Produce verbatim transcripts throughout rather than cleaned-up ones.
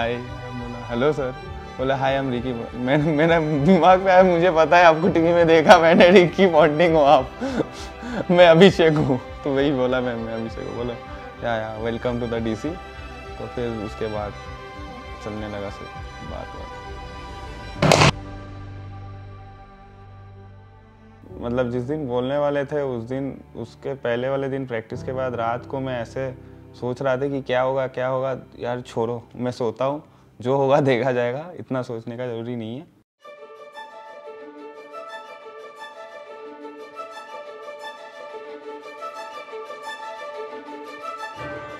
हाय बोला, hello sir. बोला हाय I am Ricky. मैंने मेरा दिमाग में आया, मुझे पता है आपको टीवी में देखा मैंने, रिकी पॉन्टिंग हो आप। मैं अभिषेक हूँ। तो वही बोला मैम मैं अभिषेक हूँ। बोला yeah yeah welcome to the D C. तो फिर उसके बाद चलने लगा सब बात बात मतलब जिस दिन बोलने वाले थे उस दिन, उसके पहले वाले दिन प्रैक्टिस के बाद रात को मैं ऐसे सोच रहा था कि क्या होगा क्या होगा, यार छोड़ो मैं सोता हूँ, जो होगा देखा जाएगा, इतना सोचने का जरूरी नहीं है।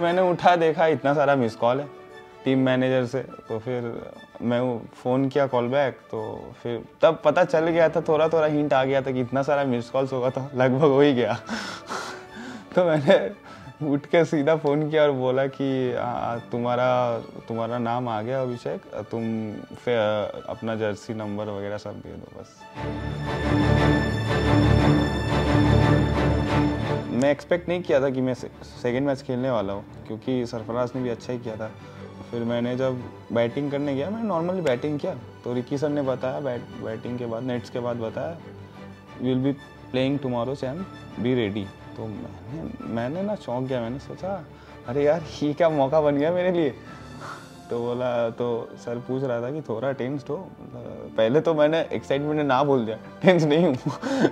मैंने उठा, देखा इतना सारा मिस कॉल है टीम मैनेजर से। तो फिर मैं फ़ोन किया कॉल बैक, तो फिर तब पता चल गया था, थोड़ा थोड़ा हिंट आ गया था कि इतना सारा मिस कॉल्स होगा, तो लगभग हो ही गया। तो मैंने उठ के सीधा फ़ोन किया और बोला कि आ, तुम्हारा तुम्हारा नाम आ गया अभिषेक, तुम फिर अपना जर्सी नंबर वगैरह सब दे दो बस। मैं एक्सपेक्ट नहीं किया था कि मैं से, सेकेंड मैच खेलने वाला हूँ, क्योंकि सरफराज ने भी अच्छा ही किया था। फिर मैंने जब बैटिंग करने गया, मैंने नॉर्मली बैटिंग किया, तो रिकी सर ने बताया बैट बैटिंग के बाद, नेट्स के बाद बताया विल बी प्लेइंग टुमारो से एंड बी रेडी। तो मैंने मैंने ना चौंक गया, मैंने सोचा अरे यार ये क्या मौका बन गया मेरे लिए। तो बोला, तो सर पूछ रहा था कि थोड़ा टेंस हो, पहले तो मैंने एक्साइटमेंट में ना बोल दिया टेंस नहीं हूँ।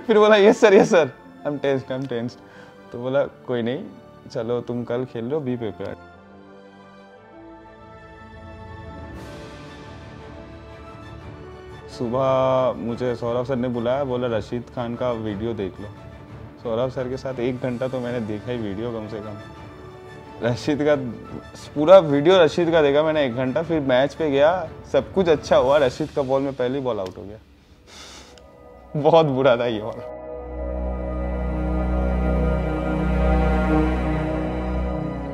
फिर बोला yes sir yes sir I am tensed I am tensed. तो बोला कोई नहीं, चलो तुम कल खेल लो, बी प्रिपेयर। सुबह मुझे सौरभ सर ने बुलाया, बोला रशीद खान का वीडियो देख लो। सौरभ सर के साथ एक घंटा तो मैंने देखा ही वीडियो, कम से कम रशीद का पूरा वीडियो रशीद का देखा मैंने एक घंटा। फिर मैच पे गया, सब कुछ अच्छा हुआ, रशीद का बॉल में पहली बॉल आउट हो गया। बहुत बुरा था ये बॉल।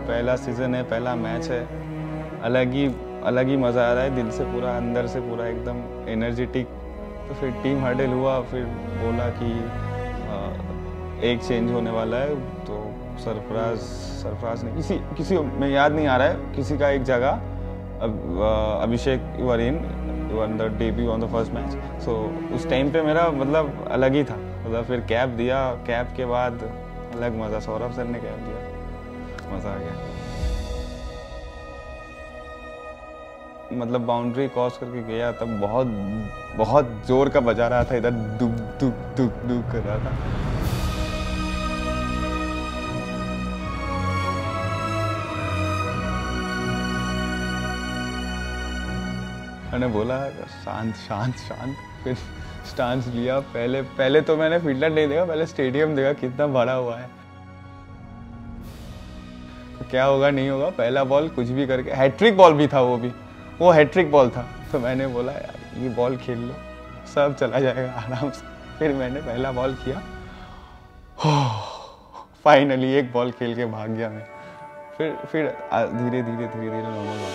पहला सीजन है, पहला मैच है, अलग ही अलग ही मज़ा आ रहा है, दिल से पूरा, अंदर से पूरा एकदम एनर्जेटिक। तो फिर टीम हर्डल हुआ, फिर बोला कि आ, एक चेंज होने वाला है। तो सरफराज सरफराज ने किसी किसी मैं याद नहीं आ रहा है, किसी का एक जगह अब Abhishek you are in you are the debut on the first match. So उस टाइम पे मेरा मतलब अलग ही था, मतलब फिर कैप दिया, कैप के बाद अलग मज़ा। सौरभ सर ने कैप दिया, मज़ा आ गया। मतलब बाउंड्री क्रॉस करके गया तब बहुत बहुत जोर का बजा रहा था, इधर दुख दुख दुख दुख कर रहा था। मैंने बोला शांत शांत शांत, फिर स्टांस लिया। पहले पहले तो मैंने फील्डर नहीं देखा, पहले स्टेडियम देखा कितना भरा हुआ है। तो क्या होगा नहीं होगा, पहला बॉल कुछ भी करके, हैट्रिक बॉल भी था, वो भी वो हैट्रिक बॉल था। तो मैंने बोला यार ये बॉल खेल लो, सब चला जाएगा आराम से। फिर मैंने पहला बॉल किया, फाइनली एक बॉल खेल के भाग गया मैं। फिर फिर धीरे धीरे धीरे धीरे नॉर्मल हो गया।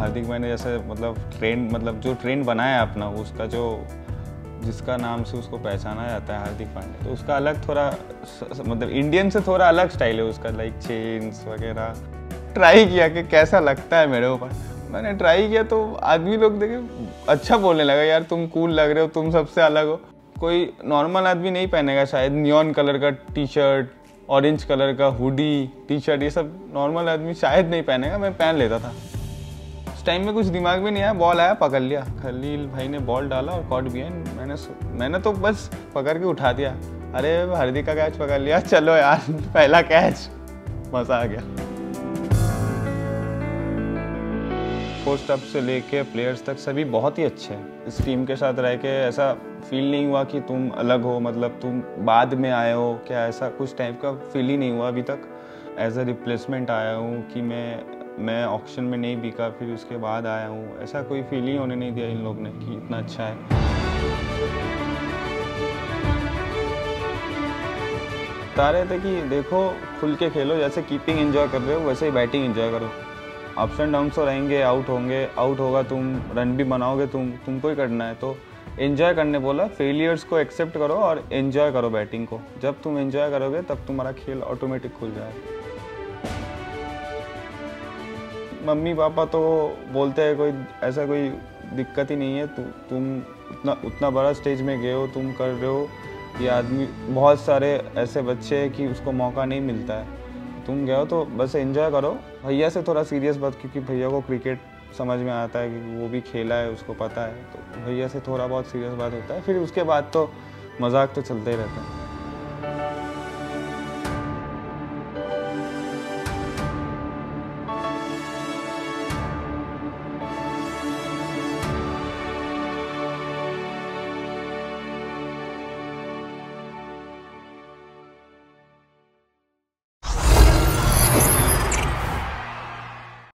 हार्दिक मैंने जैसे मतलब ट्रेंड मतलब जो ट्रेंड बनाया अपना, उसका जो जिसका नाम से उसको पहचाना जाता है हार्दिक पांड्या, तो उसका अलग थोड़ा मतलब इंडियन से थोड़ा अलग स्टाइल है उसका, लाइक चेन्स वगैरह। ट्राई किया कि कैसा लगता है मेरे ऊपर, मैंने ट्राई किया तो आदमी लोग देखे अच्छा बोलने लगा, यार तुम कूल लग रहे हो, तुम सबसे अलग हो। कोई नॉर्मल आदमी नहीं पहनेगा शायद नियॉन कलर का टी शर्ट, ऑरेंज कलर का हुडी, टी शर्ट, ये सब नॉर्मल आदमी शायद नहीं पहनेगा, मैं पहन लेता था। उस टाइम में कुछ दिमाग में नहीं आया, बॉल आया पकड़ लिया। खलील भाई ने बॉल डाला और कॉट भी है, मैंने मैंने तो बस पकड़ के उठा दिया, अरे हार्दिक का कैच पकड़ लिया, चलो यार पहला कैच, मज़ा आ गया। कोच स्टाफ से लेके प्लेयर्स तक सभी बहुत ही अच्छे हैं। इस टीम के साथ रह के ऐसा फील नहीं हुआ कि तुम अलग हो, मतलब तुम बाद में आए हो क्या, ऐसा कुछ टाइप का फील ही नहीं हुआ। अभी तक एज अ रिप्लेसमेंट आया हूँ कि मैं मैं ऑक्शन में नहीं बिका, फिर उसके बाद आया हूँ, ऐसा कोई फील ही होने नहीं दिया इन लोग ने कि इतना अच्छा है। बता रहे थे कि देखो खुल के खेलो, जैसे कीपिंग एंजॉय कर रहे हो वैसे ही बैटिंग एंजॉय करो। अप्स एंड डाउन्स रहेंगे, आउट होंगे, आउट होगा तुम, रन भी बनाओगे तुम, तुमको ही करना है। तो एंजॉय करने बोला, फेलियर्स को एक्सेप्ट करो और एंजॉय करो बैटिंग को। जब तुम एंजॉय करोगे तब तुम्हारा खेल ऑटोमेटिक खुल जाएगा। मम्मी पापा तो बोलते हैं कोई ऐसा कोई दिक्कत ही नहीं है, तु, तुम उतना उतना बड़ा स्टेज में गए हो, तुम कर रहे हो। ये आदमी बहुत सारे ऐसे बच्चे हैं कि उसको मौका नहीं मिलता है, तुम गए हो तो बस एंजॉय करो। भैया से थोड़ा सीरियस बात, क्योंकि भैया को क्रिकेट समझ में आता है, कि वो भी खेला है, उसको पता है, तो भैया से थोड़ा बहुत सीरियस बात होता है। फिर उसके बाद तो मजाक तो चलते ही रहता है।